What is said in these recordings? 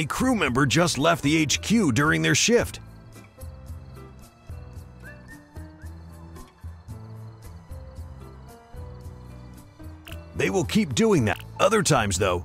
A crew member just left the HQ during their shift. They will keep doing that. Other times, though,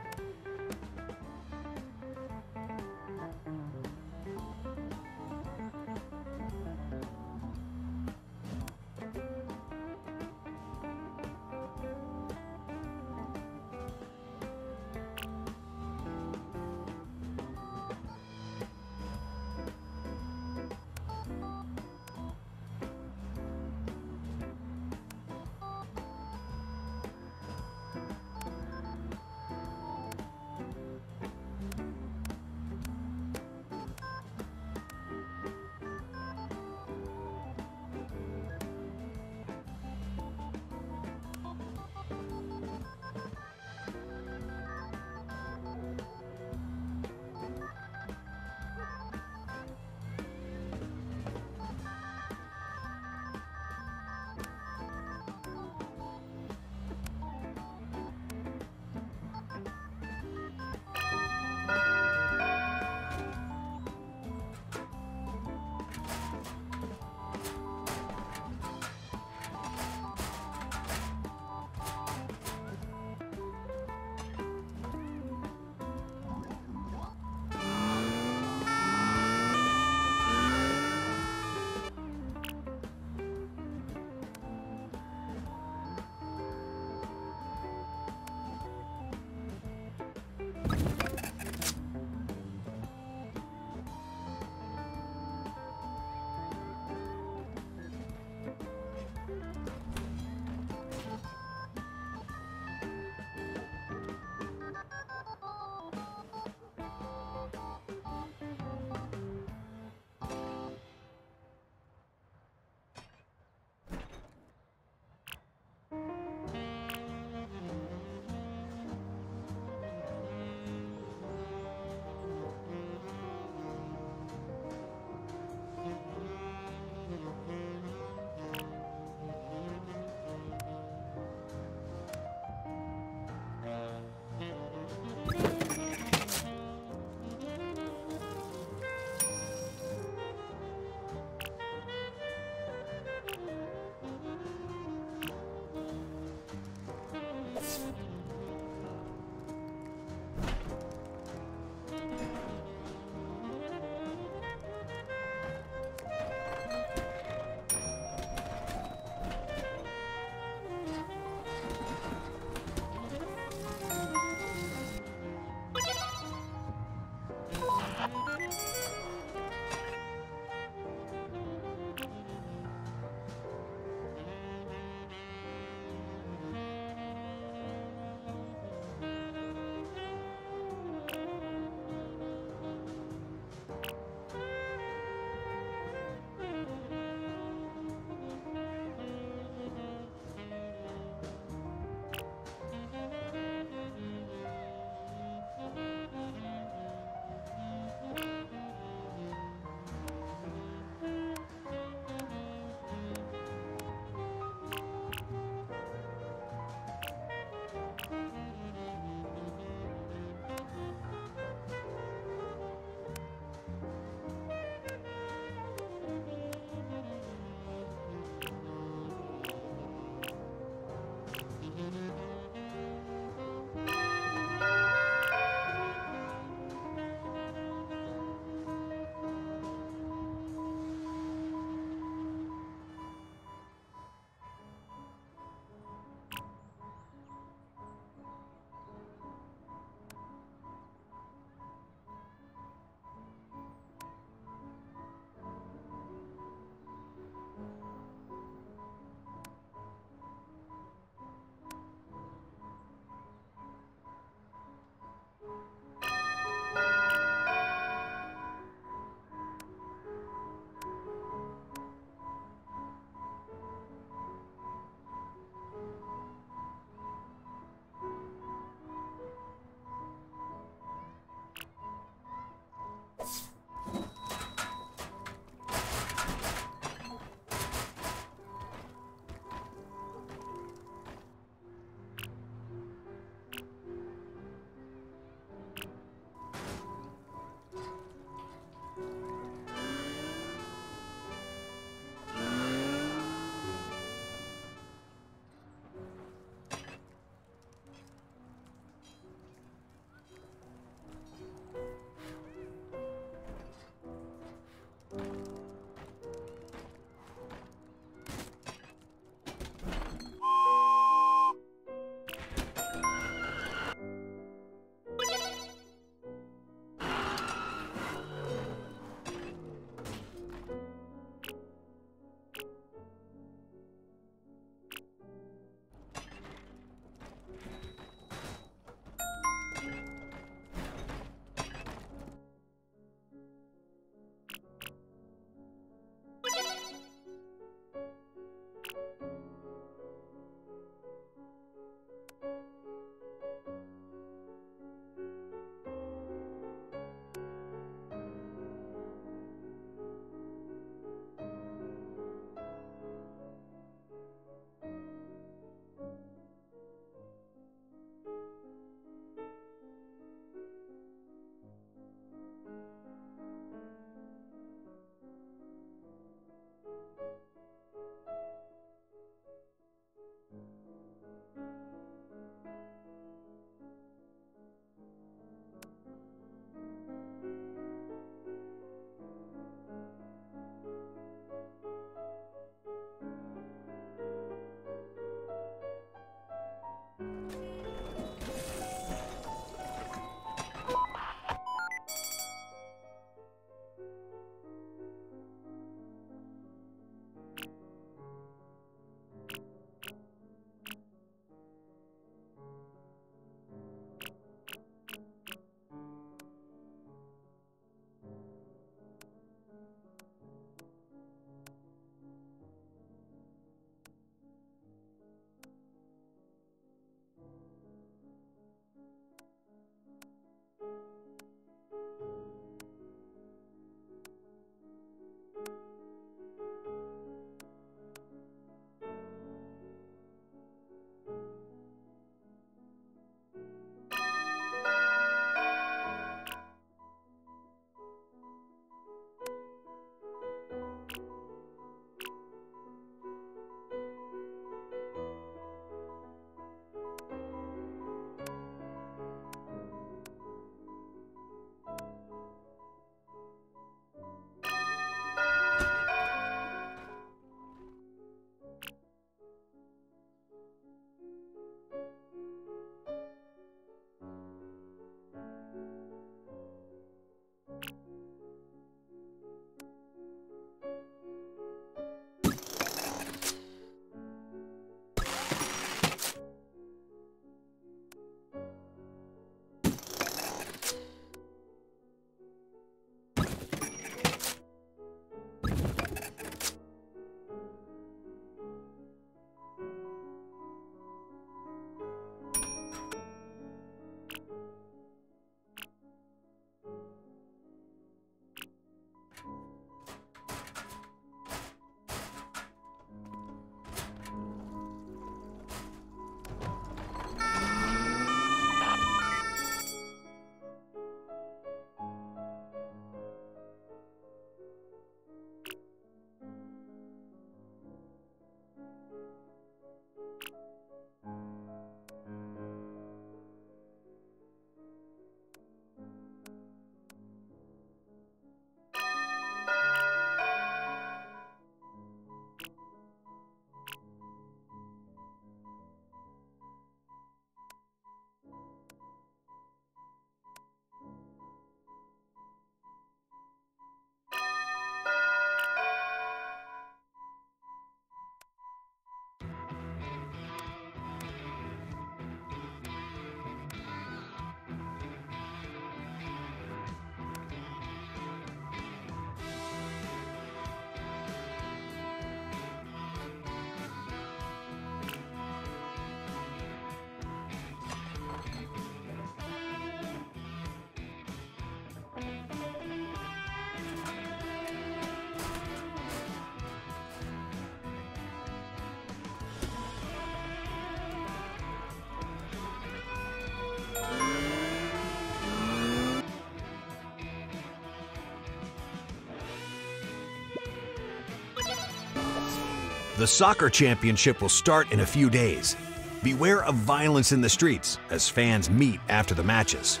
The soccer championship will start in a few days. Beware of violence in the streets as fans meet after the matches.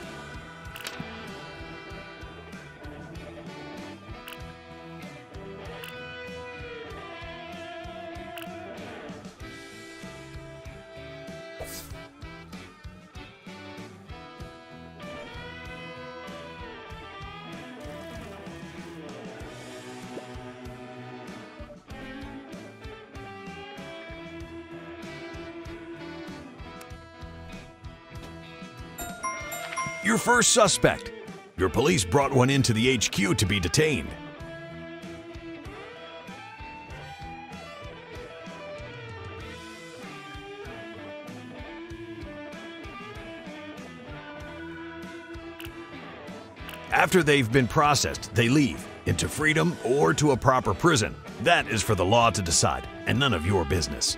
Your first suspect. Your police brought one into the HQ to be detained. After they've been processed, they leave into freedom or to a proper prison. That is for the law to decide, and none of your business.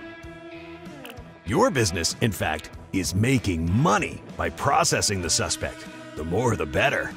Your business, in fact, is making money by processing the suspect. The more the better.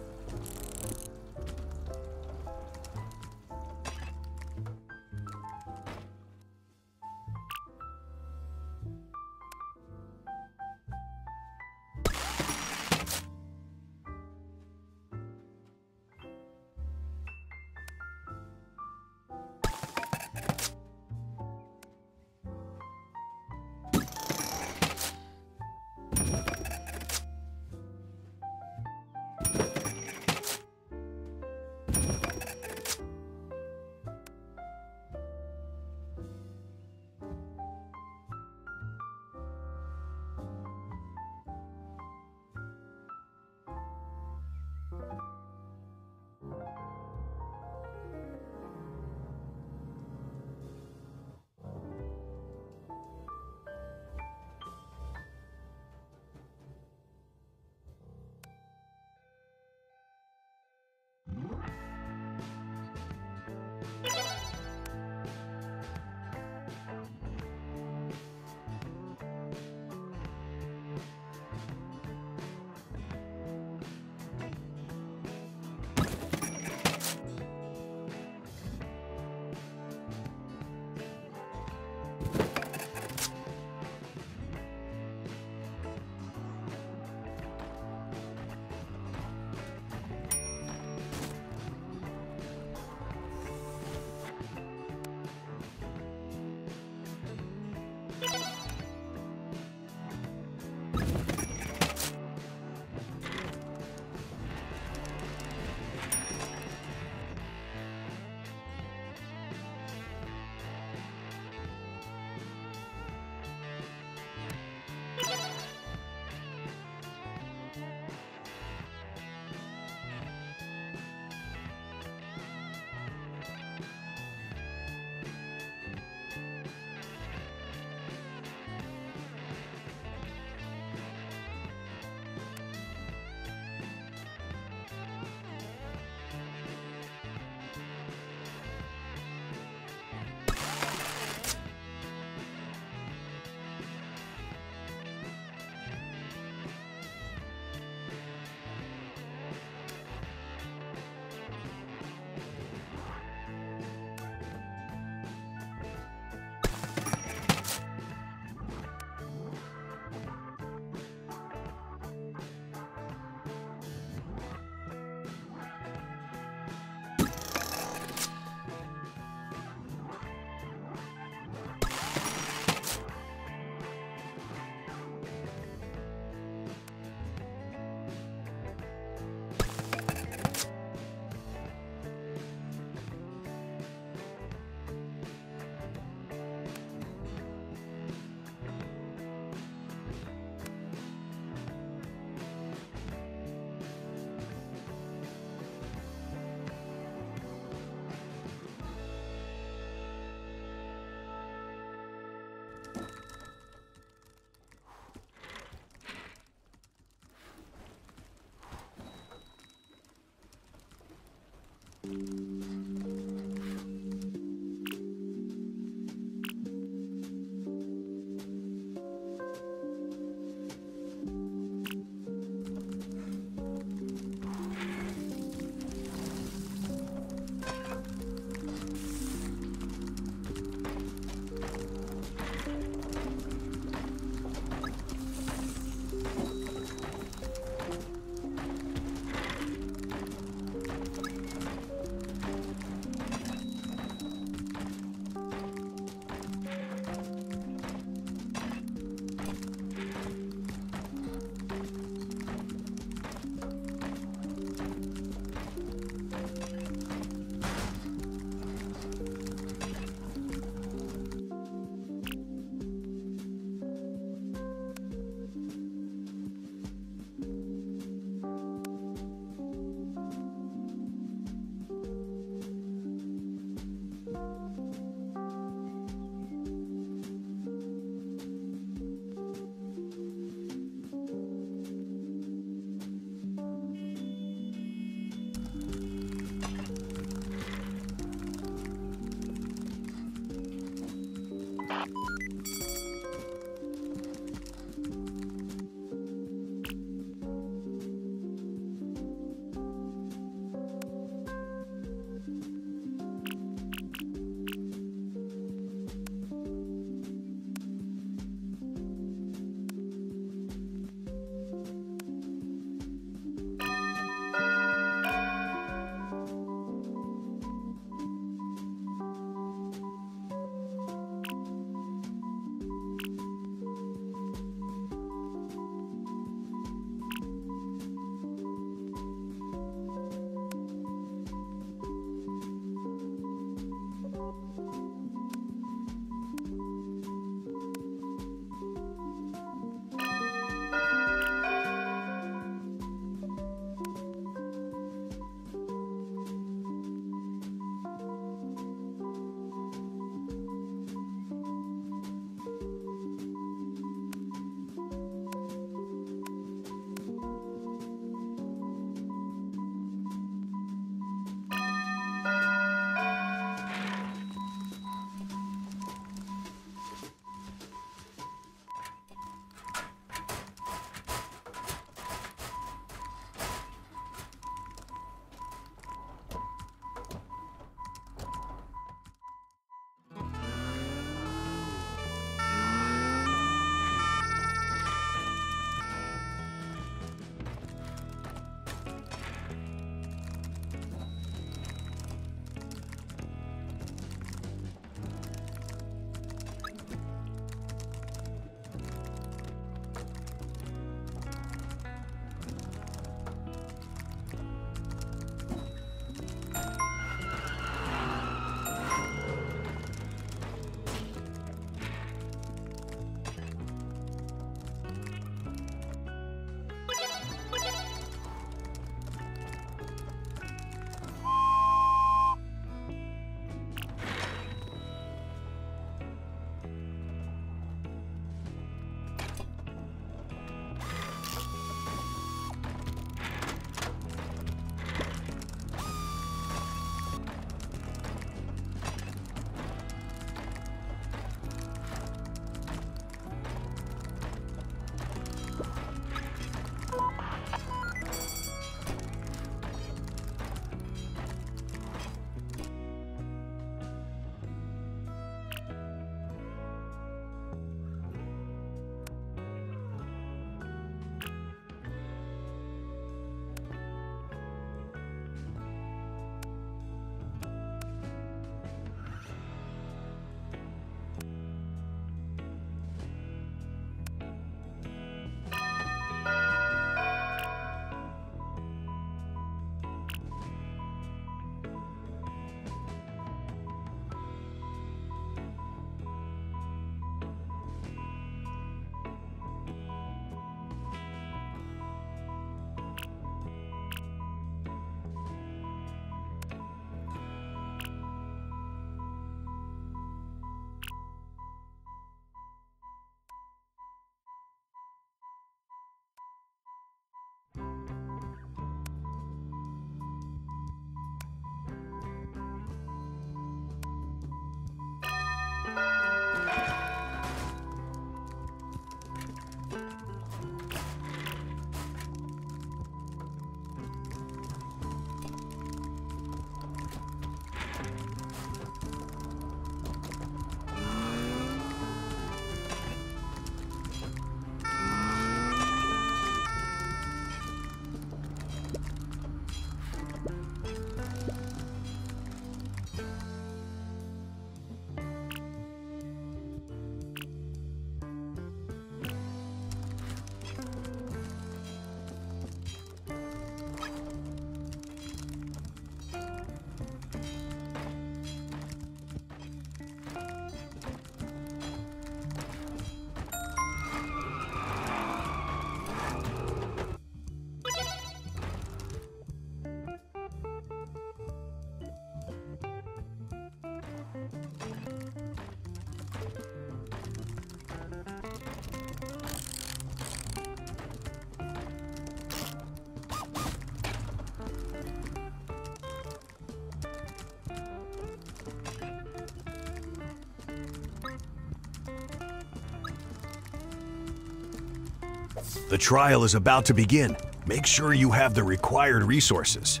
The trial is about to begin. Make sure you have the required resources.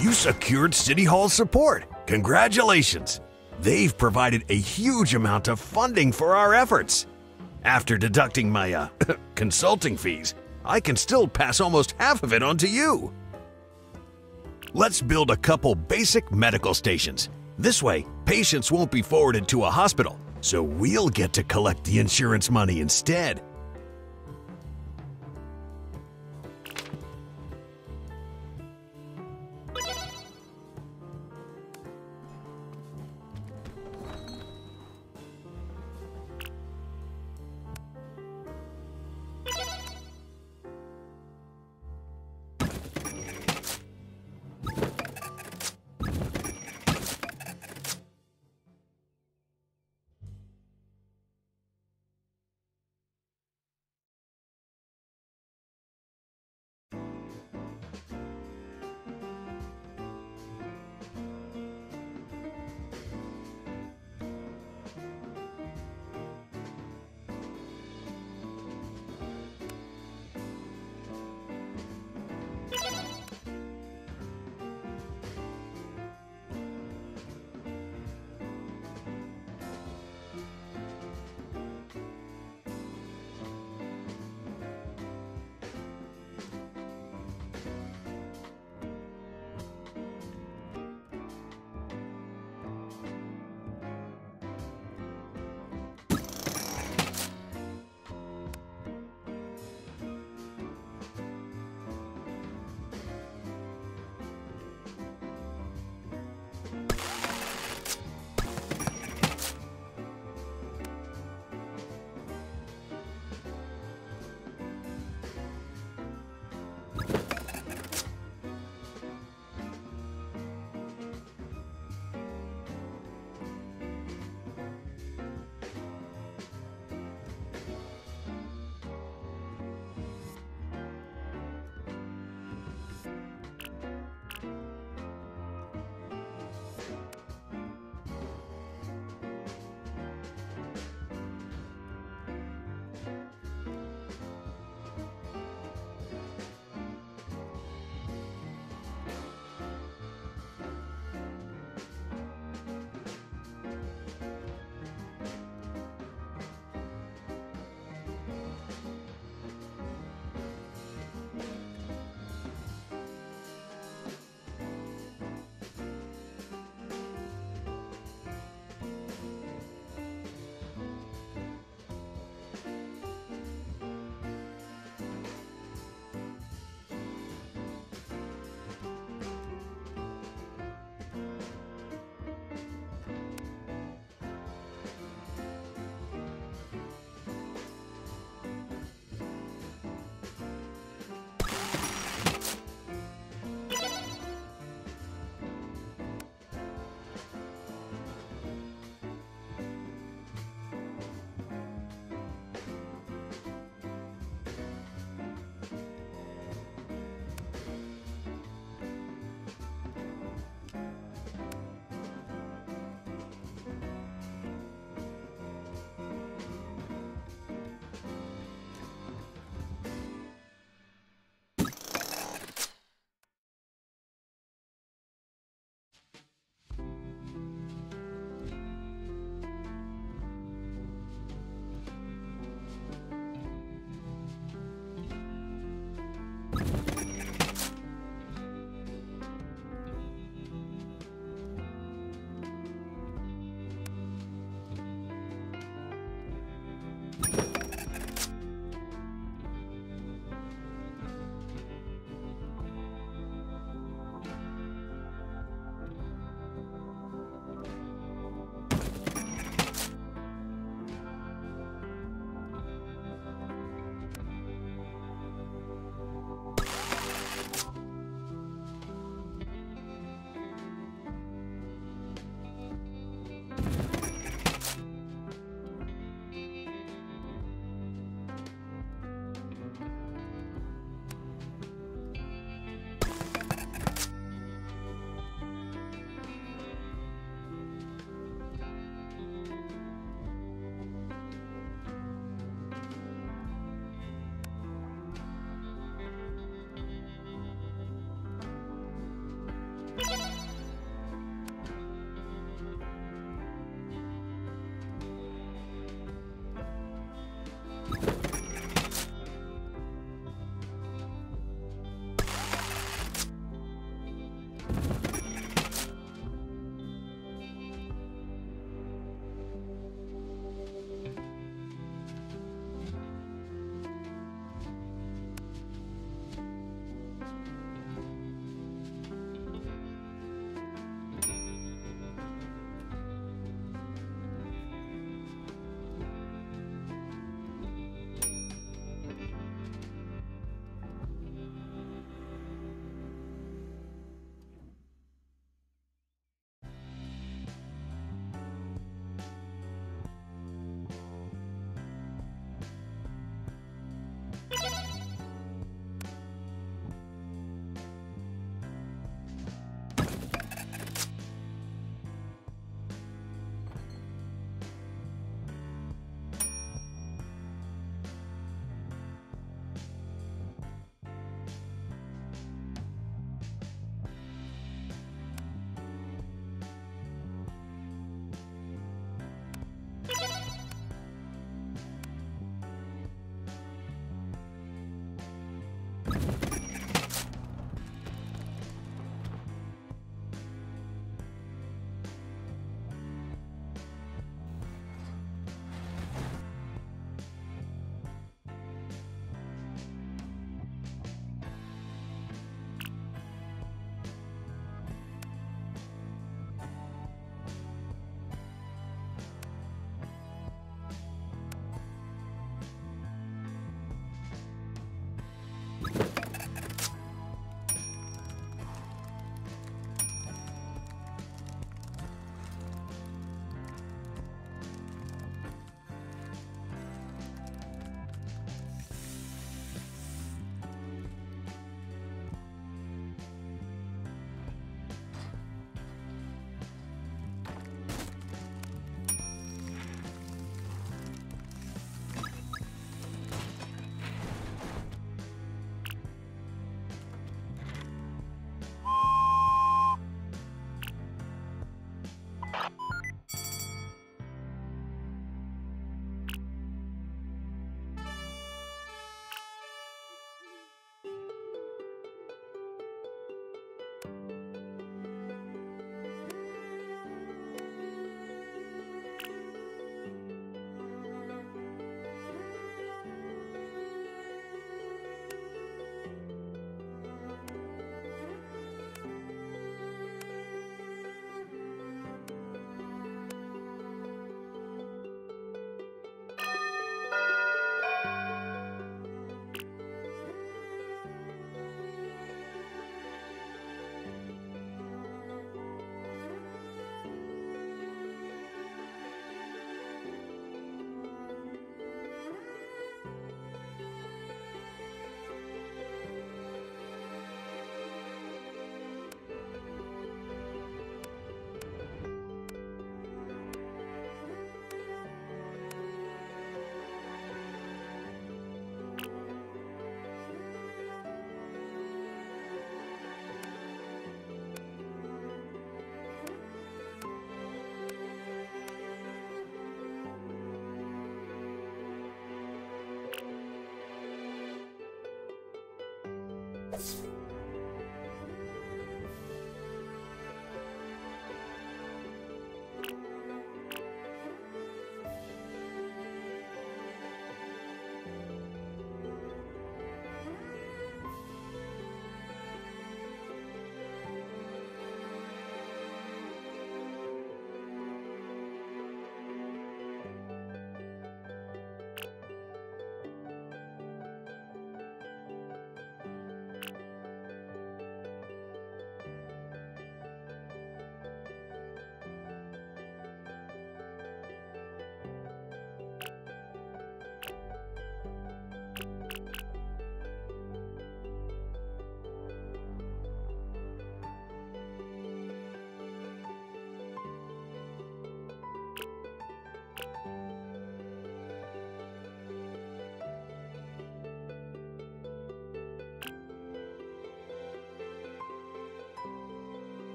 You secured City Hall's support. Congratulations! They've provided a huge amount of funding for our efforts. After deducting my consulting fees, I can still pass almost half of it on to you. Let's build a couple basic medical stations. This way, patients won't be forwarded to a hospital, so we'll get to collect the insurance money instead.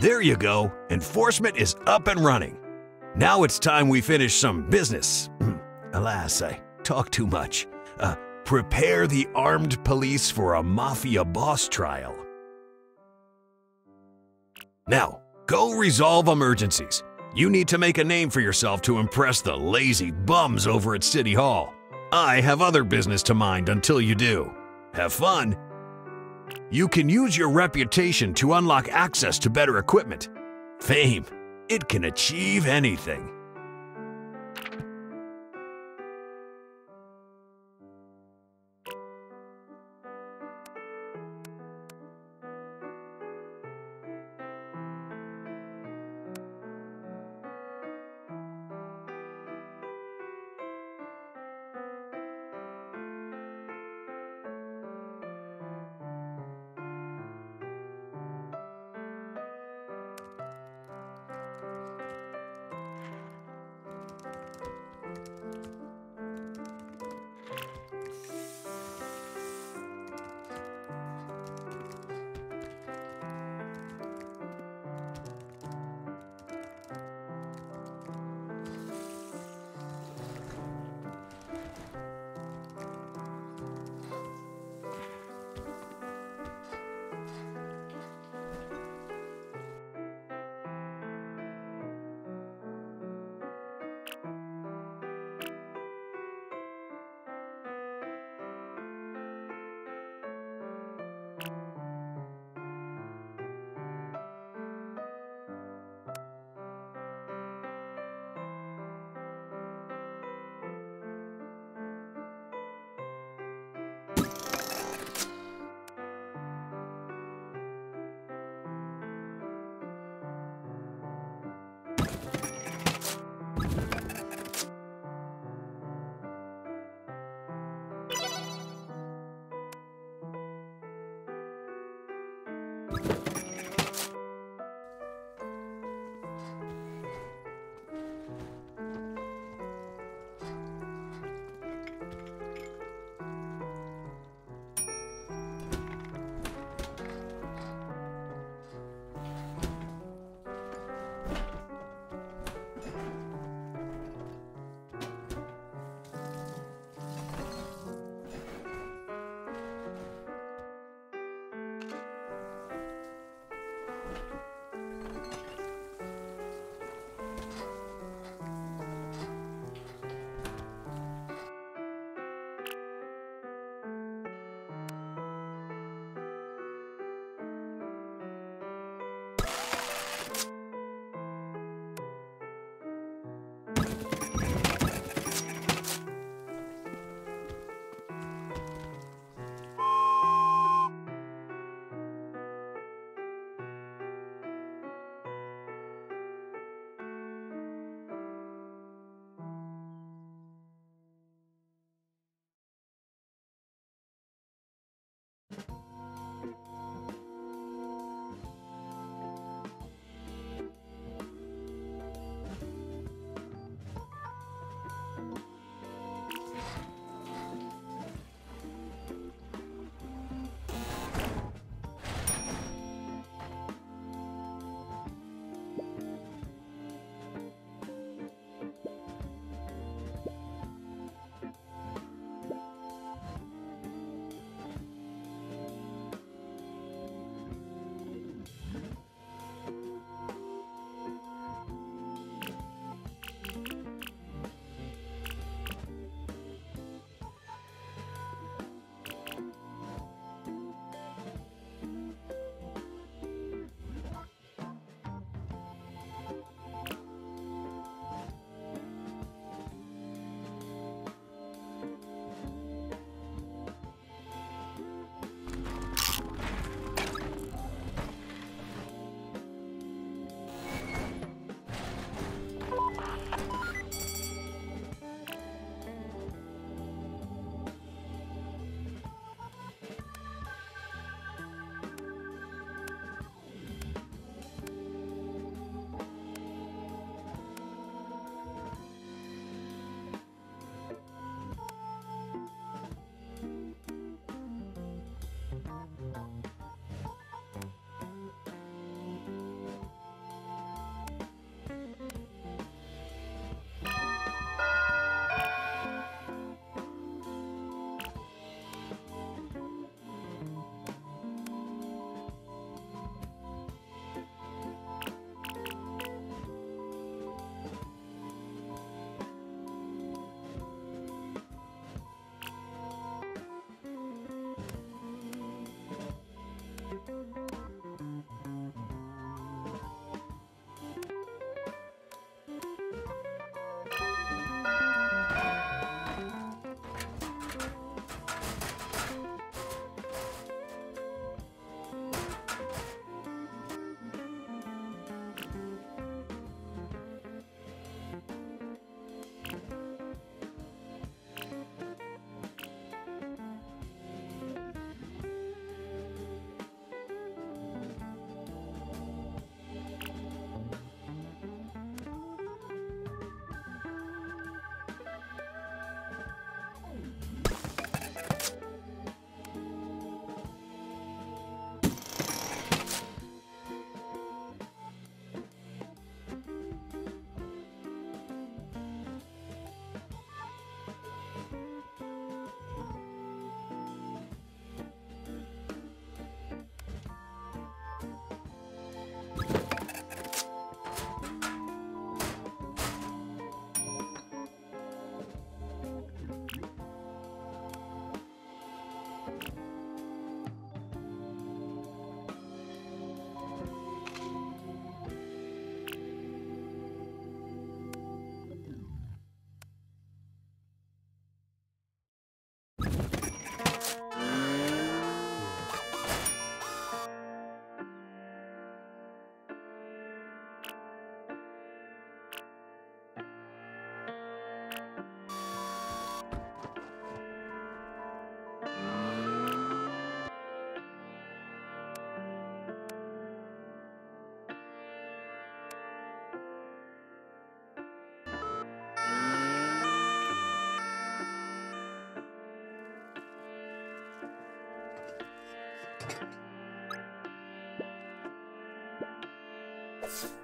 There you go, enforcement is up and running. Now it's time we finish some business. Alas, I talk too much. Prepare the armed police for a mafia boss trial. Now, go resolve emergencies. You need to make a name for yourself to impress the lazy bums over at City Hall. I have other business to mind until you do. Have fun. You can use your reputation to unlock access to better equipment. Fame, it can achieve anything.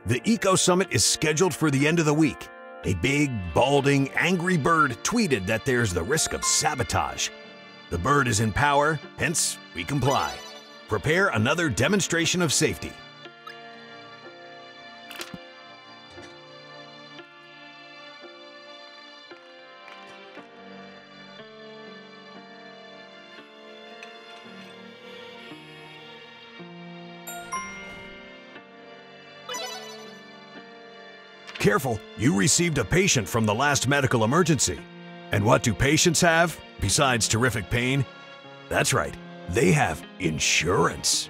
The Eco Summit is scheduled for the end of the week. A big, balding, angry bird tweeted that there's the risk of sabotage. The bird is in power, hence we comply. Prepare another demonstration of safety. Careful, you received a patient from the last medical emergency. And what do patients have, besides terrific pain? That's right, they have insurance.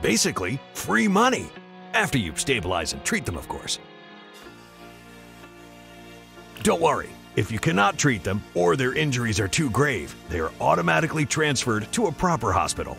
Basically, free money. After you stabilize and treat them, of course. Don't worry, if you cannot treat them or their injuries are too grave, they are automatically transferred to a proper hospital.